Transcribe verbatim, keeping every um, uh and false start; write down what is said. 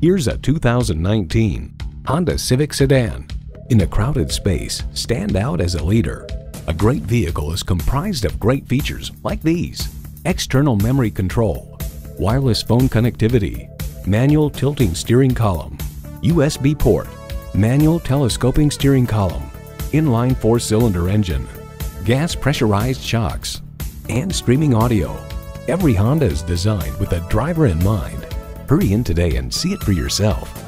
Here's a two thousand nineteen Honda Civic sedan. In a crowded space, stand out as a leader. A great vehicle is comprised of great features like these: external memory control, wireless phone connectivity, manual tilting steering column, U S B port, manual telescoping steering column, inline four-cylinder engine, gas pressurized shocks, and streaming audio. Every Honda is designed with a driver in mind. Hurry in today and see it for yourself.